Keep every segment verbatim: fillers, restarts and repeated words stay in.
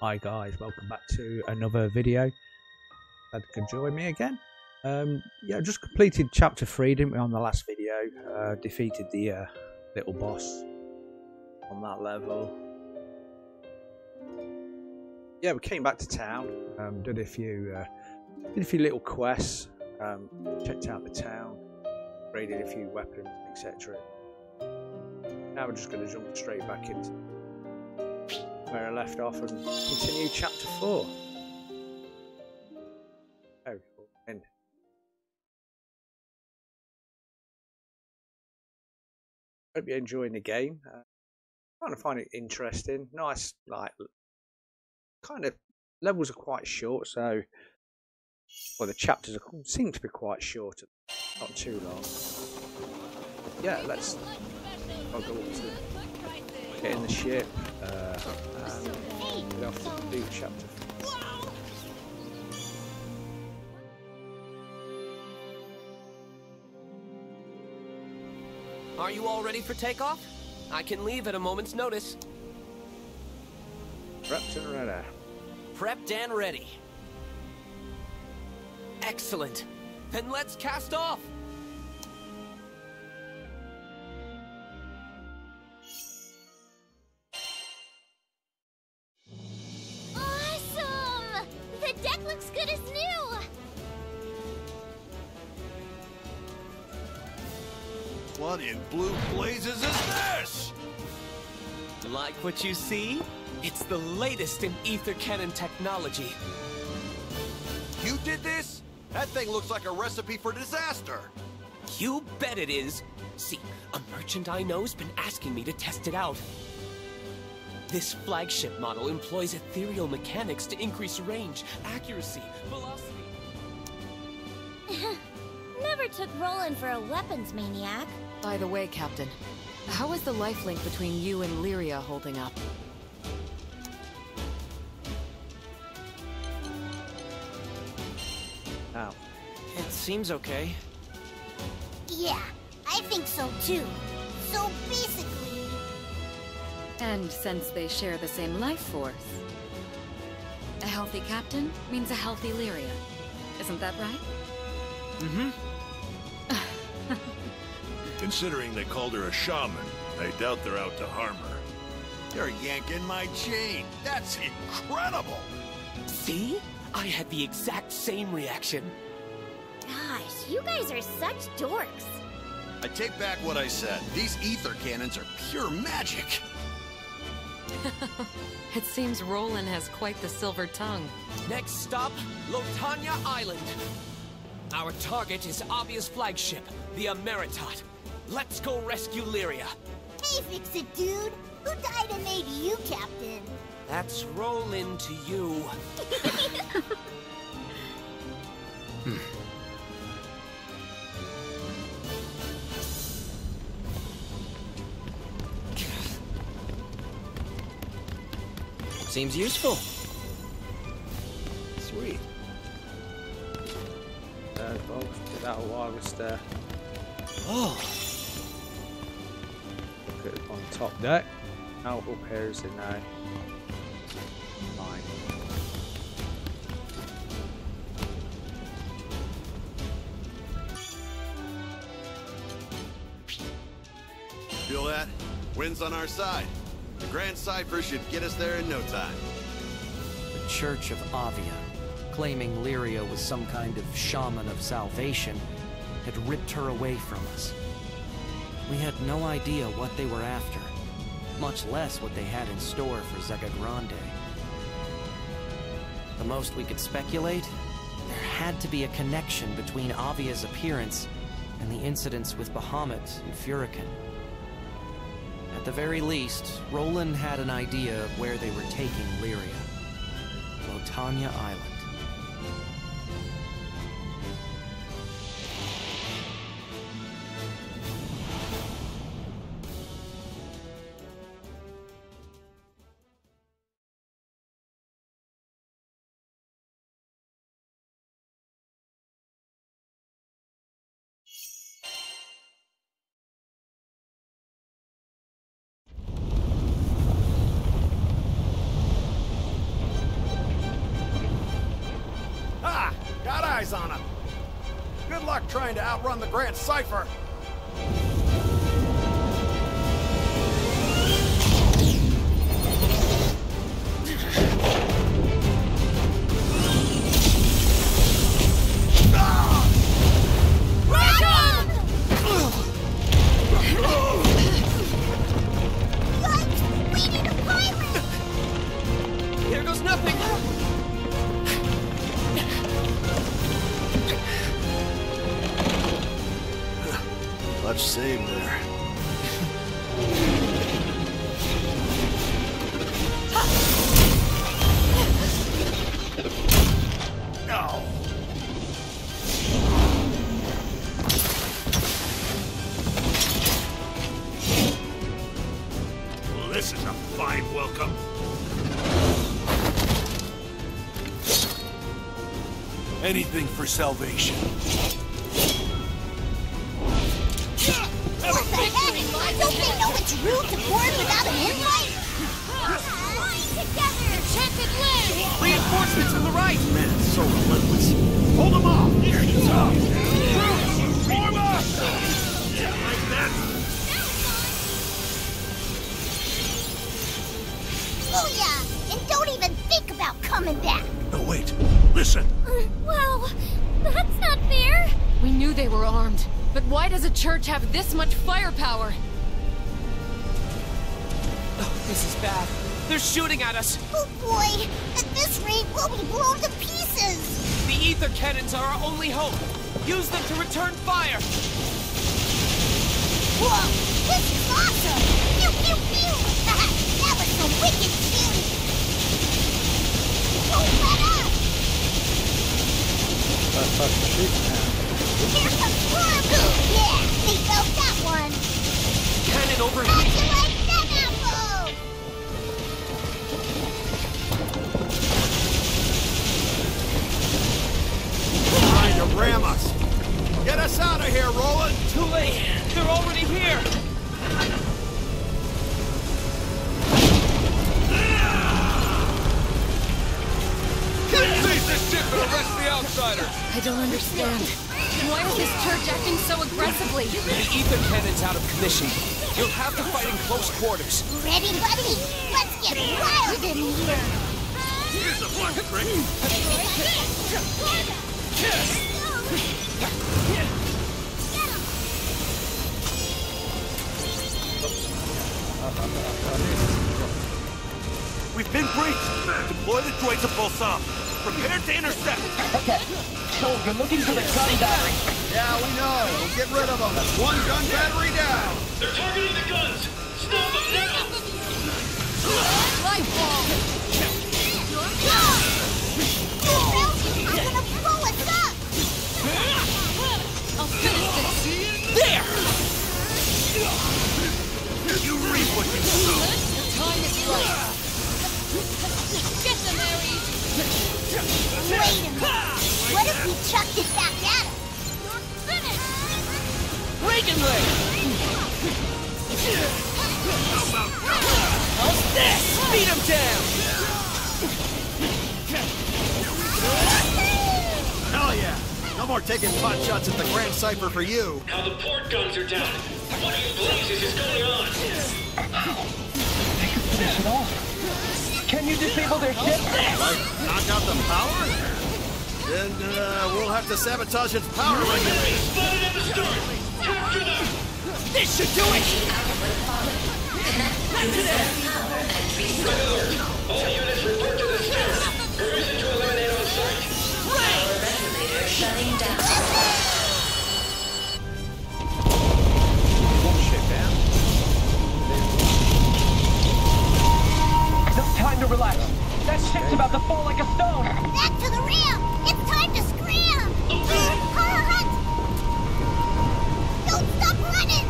Hi guys, welcome back to another video. Glad you could join me again. Um, yeah, just completed chapter three, didn't we, on the last video? Uh, defeated the uh, little boss on that level. Yeah, we came back to town. Um, did a few, uh, did a few little quests. Um, checked out the town, raided a few weapons, et cetera. Now we're just going to jump straight back into where I left off and continue chapter four. There we go. End. Hope you're enjoying the game. Uh, kind of find it interesting. Nice, like kind of levels are quite short, so well the chapters are, seem to be quite short, not too long. Yeah, let's. I'll go up to get in the ship uh, and get off to do chapter four. Are you all ready for takeoff? I can leave at a moment's notice. Prepped and ready. Prepped and ready. Excellent. Then let's cast off. What in blue blazes is this? Like what you see? It's the latest in ether cannon technology. You did this? That thing looks like a recipe for disaster. You bet it is. See, a merchant I know's been asking me to test it out. This flagship model employs ethereal mechanics to increase range, accuracy, velocity. Never took Roland for a weapons maniac. By the way, Captain, how is the lifelink between you and Lyria holding up? Ow. It seems okay. Yeah, I think so too. So basically... And since they share the same life force, a healthy captain means a healthy Lyria. Isn't that right? Mm-hmm. Considering they called her a shaman, I doubt they're out to harm her. They're yanking my chain. That's incredible! See? I had the exact same reaction. Gosh, you guys are such dorks. I take back what I said. These ether cannons are pure magic. It seems Roland has quite the silver tongue. Next stop, Lotanya Island. Our target is Avia's flagship, the Emeritat. Let's go rescue Lyria. Hey, fix it, dude. Who died and made you captain? That's Roland to you. hmm. Seems useful. Sweet. Uh, folks, did that while I was there. Oh! Look at on top deck. How up here is it now? Fine. Feel that? Wind's on our side. The Grand Cypher should get us there in no time. The Church of Avia, claiming Lyria was some kind of shaman of salvation, had ripped her away from us. We had no idea what they were after, much less what they had in store for Zegagrande. The most we could speculate, there had to be a connection between Avia's appearance and the incidents with Bahamut and Furikan. At the very least, Roland had an idea of where they were taking Lyria. Lotanya Island. eyes on him. Good luck trying to outrun the Grand Cypher. Anything for salvation. What the heck? Don't they know it's rude to board without an invite? Together! Enchanted land! Reinforcements to the right! Man, so relentless. Hold them off! Here you go! Troops, form up! Yeah, like that! Booyah! And don't even think about coming back! No, wait. Listen. Uh, wow, that's not fair. We knew they were armed, but why does a church have this much firepower? Oh, this is bad. They're shooting at us. Oh boy, at this rate, we'll be blown to pieces. The ether cannons are our only hope. Use them to return fire. Whoa, this is awesome. Pew, pew, pew. That was a wicked shooting. Don't let up. Uh, fuck the shit now. Here's some horrible! Yeah, they built that one! Cannon overheat! How'd you like them apples? Trying to ram us! Get us out of here, Roland! Too late! They're already here! This ship and arrest the outsiders! I don't understand. Why is this church acting so aggressively? The ether cannon's out of commission. You'll have to fight in close quarters. Ready, buddy? Let's get wild in here! Here's a block of break! We've been breached! Deploy the droid to pulse up! Prepare to intercept! Okay. So we're looking for the gunny battery. Yeah, we know. We'll get rid of them. That's one gun battery down. They're targeting the guns. Stop them now! My fault! I'm gonna blow us up! I'll finish this. There! You reap what you sow. The time is right. Get them, Mary! Wait a minute. What if we chuck this back at him? You're finished! Break and lay! How about how's this? Beat him down! Hell yeah! No more taking pot shots at the Grand Cypher for you. Now the port guns are down. What in blazes is going on? They could finish it off. Can you disable their ship? Like, knock out the power? Then, uh, we'll have to sabotage its power regulators. Spot it at the start! Capture them! This should do it! Regular, all units report to the stairs. Permission to eliminate on site. Right! Power regulator shutting down. Bullshit, man. Time to relax. That ship's about to fall like a stone. Back to the rim. It's time to scram. Hunt. Don't stop running.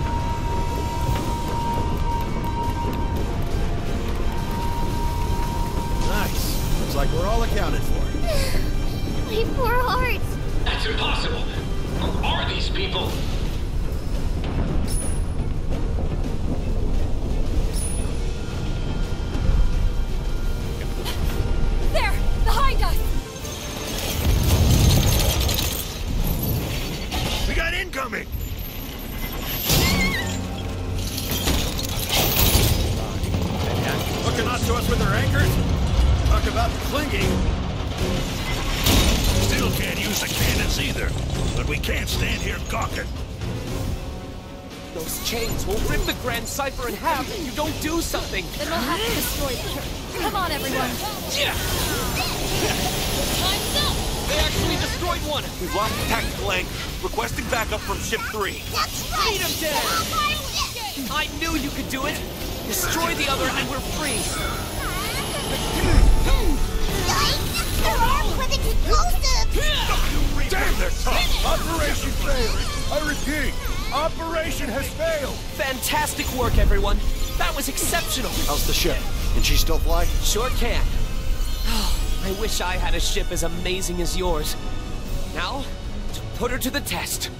Nice. Looks like we're all accounted for. My poor hearts. That's impossible. Who are these people? Behind us! to us with their anchors? Talk about clinging. Still can't use the cannons either, but we can't stand here gawking. Those chains will rip the Grand Cypher in half if you don't do something. Then we'll have to destroy the church. Come on, everyone. Yeah. Time's up. They actually destroyed one. We've lost tactical anchor. Requesting backup from ship three. That's right. Beat him dead. I knew you could do it. Destroy the other and we're free. Yikes! They're armed with explosives. Damn, they're tough. Operation failed. I repeat. Operation has failed! Fantastic work, everyone! That was exceptional! How's the ship? Can she still fly? Sure can. I wish I had a ship as amazing as yours. Now, to put her to the test.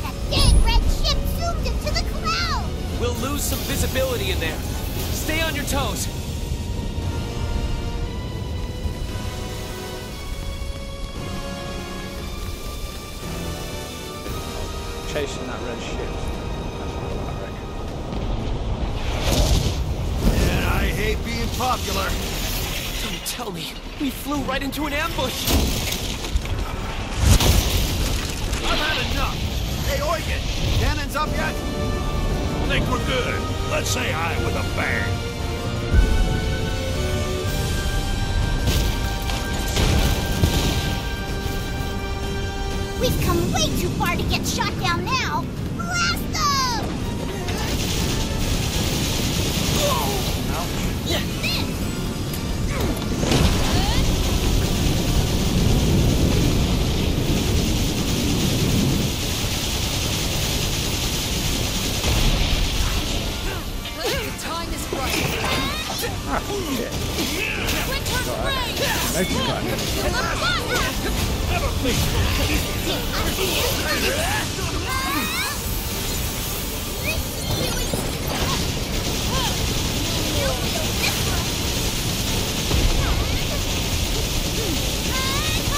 That big red ship zoomed into the clouds! We'll lose some visibility in there. Stay on your toes! Chasing that red ship. That's what I reckon. And I hate being popular. Don't tell me. We flew right into an ambush. I've had enough. Hey, Eugen, cannons up yet? I think we're good. Let's say hi with a bang. We've come way too far to get shot down now! Blast them! Whoa! Ouch. Yeah. This! The time is right. Winter spray! Nice. Never please!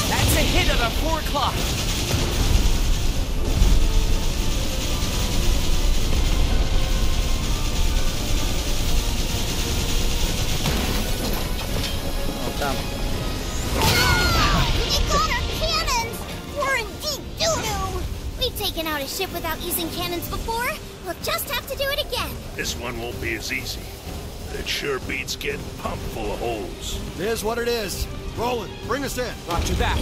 That's a hit at our four o'clock! Oh, damn. Taken out a ship without using cannons before? We'll just have to do it again. This one won't be as easy. It sure beats getting pumped full of holes. It is what it is. Roland, bring us in. Roger that.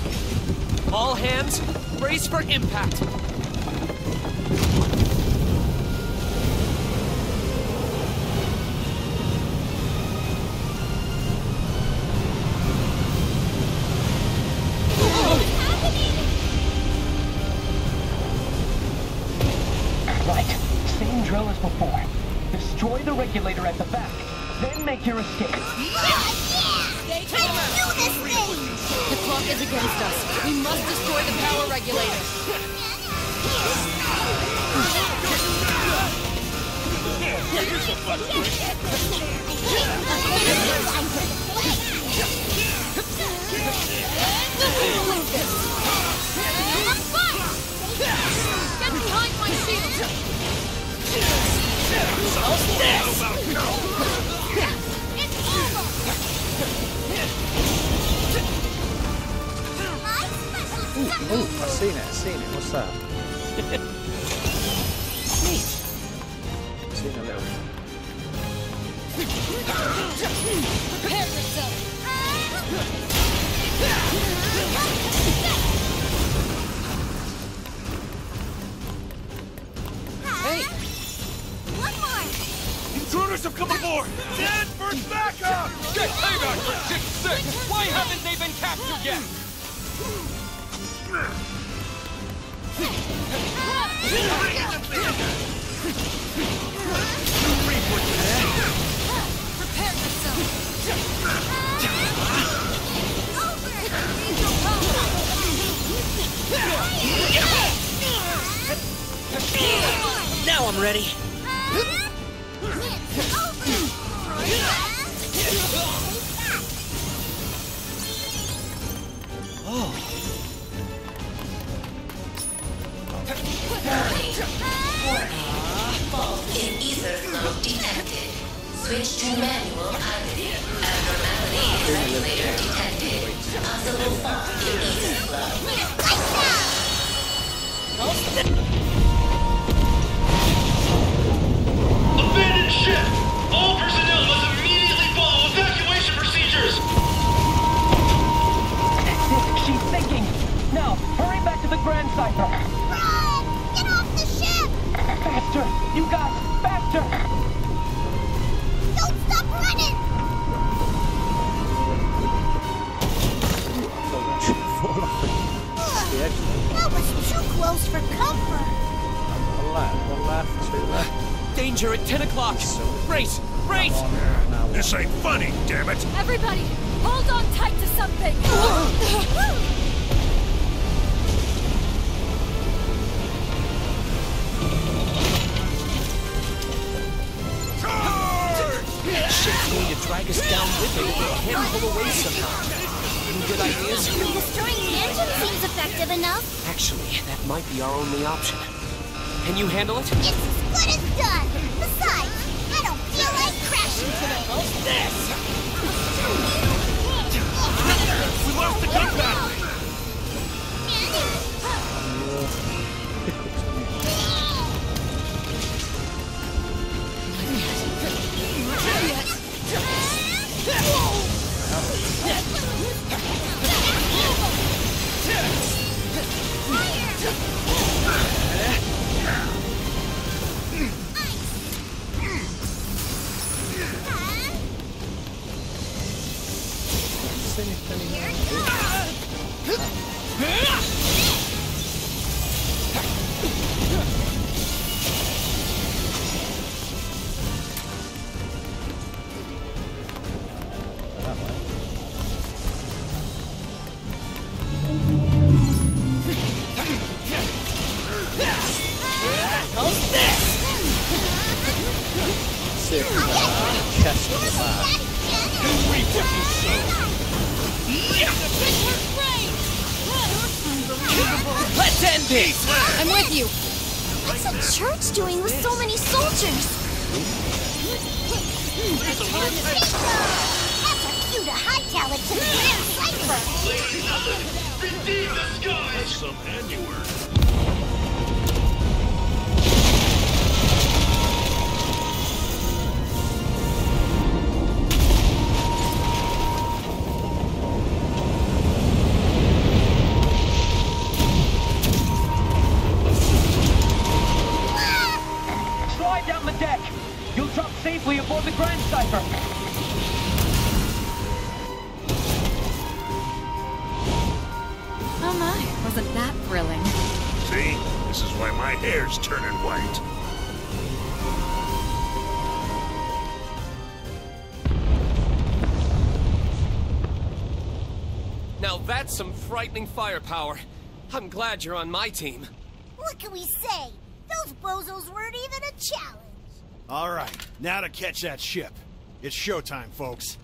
All hands, brace for impact. Your escape. Oh, yeah! Stay calm. I knew this thing! The clock is against us. We must destroy the power regulator. Ooh, ooh, I've seen it, I've seen it. What's that? Neat. I've seen a little. Prepare yourself. Hey! One more! Intruders have come aboard! Stand for backup! Get payback for six six! Why haven't they been captured yet? Now I'm ready. Oh. Fault in ether flow detected. Switch to manual piloting. Abnormality regulator detected. Possible fault in ether flow. Abandoned ship! All personnel must immediately follow evacuation procedures! She's sinking! Now, hurry back to the Grand Cypher! Run! Get off the ship! Faster! You guys, faster! Don't stop running! Ugh, that was too close for comfort! The left, the left, the left. Danger at ten o'clock! Race! Race! This ain't funny, damn it! Everybody, hold on tight to something! Going to drag us down with it if we can't pull away somehow. Any good ideas? Destroying the engine seems effective enough. Actually, that might be our only option. Can you handle it? It's as good as done. Besides, I don't feel like crashing today. What's this? We lost the gunpowder! Some frightening firepower. I'm glad you're on my team. What can we say? Those bozos weren't even a challenge. All right, now to catch that ship. It's showtime, folks.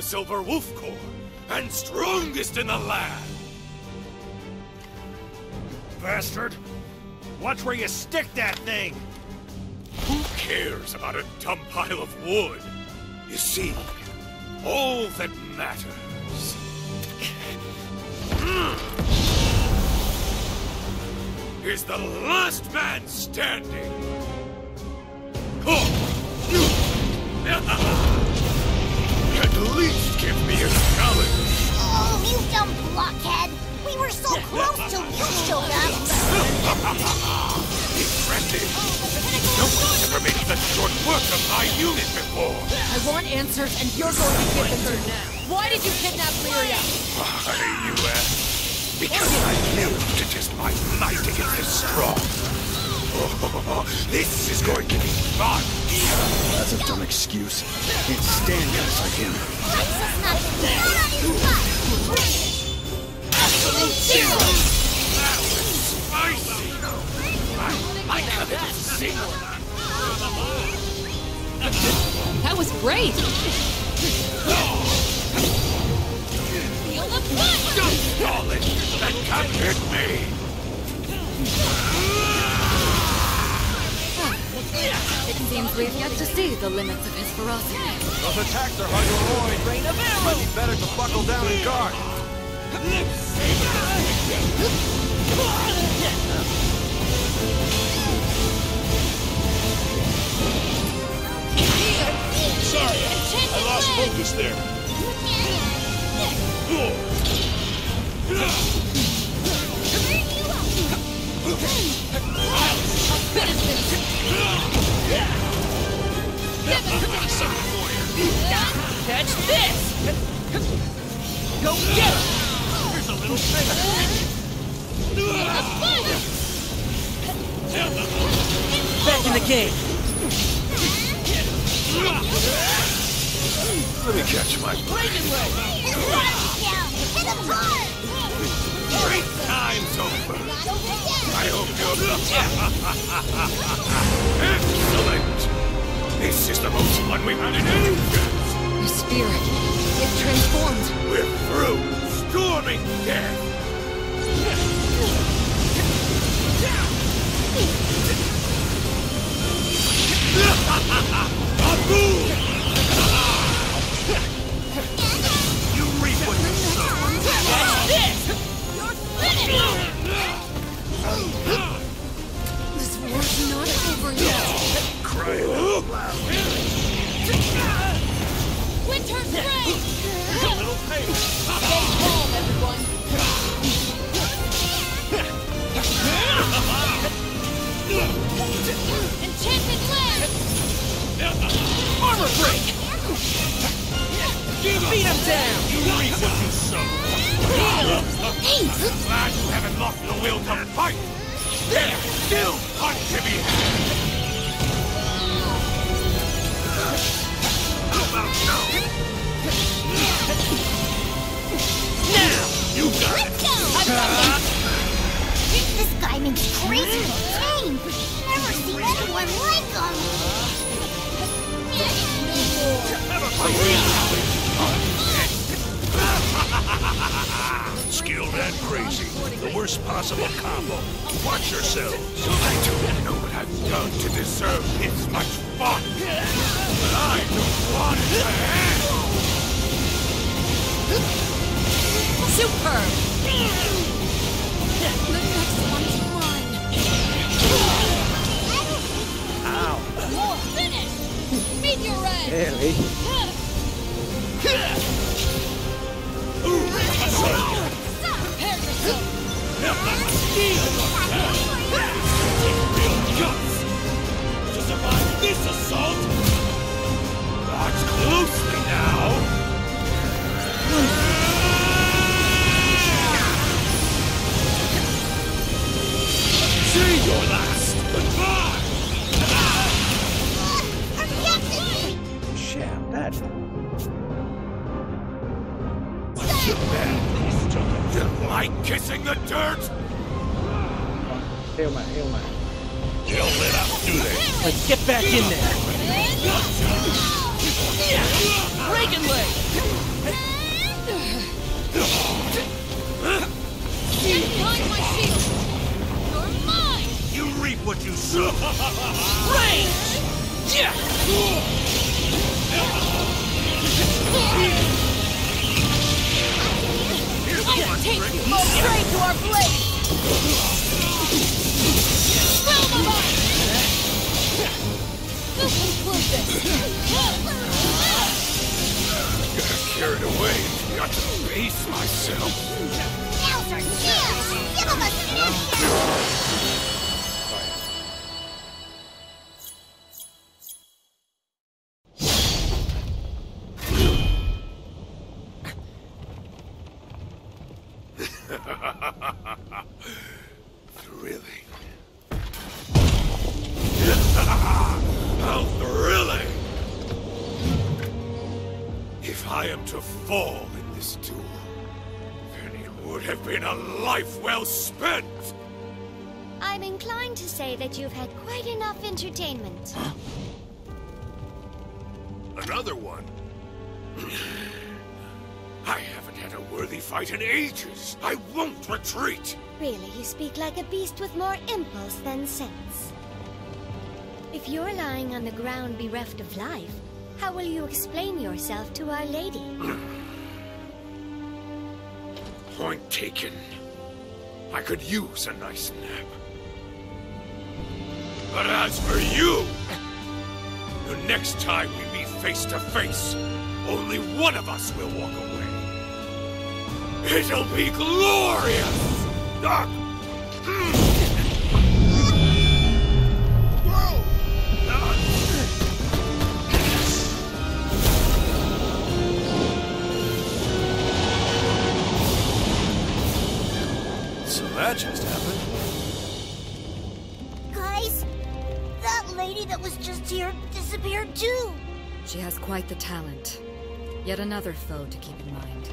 Silver Wolf Corps, and strongest in the land! Bastard! Watch where you stick that thing! Who cares about a dumb pile of wood? You see, all that matters... is the last man standing! At least give me a challenge! Oh, you dumb blockhead! We were so close till you showed up! Impressive! No one's ever made even short work of my unit before! I want answers, and you're going to get them through now! Why did you kidnap Lyria? Why, you ask? Because I knew to test my might against the strong! Oh, This is going to be fun! That's a dumb excuse. I can't stand guys like him. Absolute zero! That was spicy! I like how they just sing. That was great! Feel the fun! Don't call it! That can't hit me! It seems we've yet to see the limits of his ferocity. Those attacks are hard to avoid. It might be better to buckle down and guard. Sorry, I lost focus there. Catch this! Go get it! Here's a little thing. Back in the game. Let me catch my break. Great time's over. I hope you're excellent. This is the most fun we've had in ages! Your spirit, it transformed! We're through! Storming death! A move! You reap what you sow! What's this? You're finished! This war's not over yet! Cry it out loud. Winter's rain! A little pain. Stay calm, everyone. Enchanted land! Armor break! Beat him down! You read what you sow. Glad you haven't lost the will to fight! There's still hunt to be had! Now! You got it! This guy makes crazy pain! Never seen anyone like him! Skilled and crazy. The worst possible combo. Watch yourselves. I don't know what I've done to deserve this much fun! But I don't want it to end! Super! The next one's mine! Ow! You're finished! Meteorite! Barely. Prepare yourself! Real guts! To survive this assault! Watch closely now! See your last goodbye! I'm captain! Sham that. What's your bad? You like kissing the dirt? Hail man, hail man. They'll let us do this. Let's get back in there. Dragon leg! Behind my shield! You're mine! You reap what you sow! Range! Yeah! I take you straight to our blade! Realm of ice! Who concludes this? Carried away, got to face myself. Elder, yeah. Give him a sniff. Thrilling. am to fall in this duel, then it would have been a life well spent! I'm inclined to say that you've had quite enough entertainment. Huh? Another one? I haven't had a worthy fight in ages! I won't retreat! Really, you speak like a beast with more impulse than sense. If you're lying on the ground bereft of life, how will you explain yourself to Our Lady? Point taken. I could use a nice nap. But as for you, the next time we meet face to face, only one of us will walk away. It'll be glorious! Ah! Mm. That just happened. Guys, that lady that was just here disappeared too. She has quite the talent. Yet another foe to keep in mind.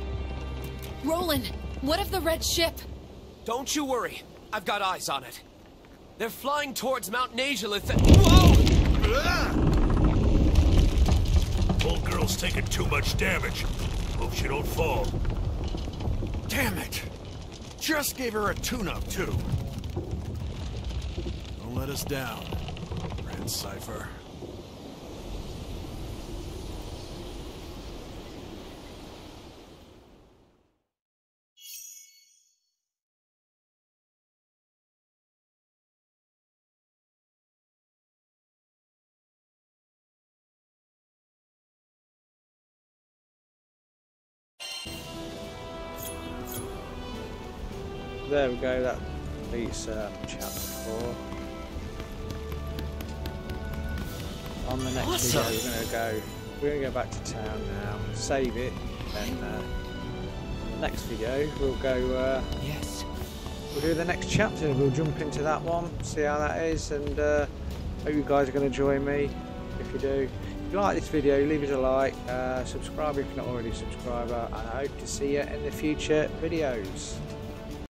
Roland, what of the red ship? Don't you worry. I've got eyes on it. They're flying towards Mount Nazareth. Whoa! Old girl's taking too much damage. Hope she don't fall. Damn it! Just gave her a tune-up, too. Don't let us down, Grand Cypher. There we go, that beats um, chapter four. On the next awesome. video we're going to go, we're going to go back to town now, save it, and uh, next video we'll go, uh, yes. we'll do the next chapter, we'll jump into that one, see how that is, and uh, hope you guys are going to join me. If you do, if you like this video, leave it a like, uh, subscribe if you're not already a subscriber, and I hope to see you in the future videos.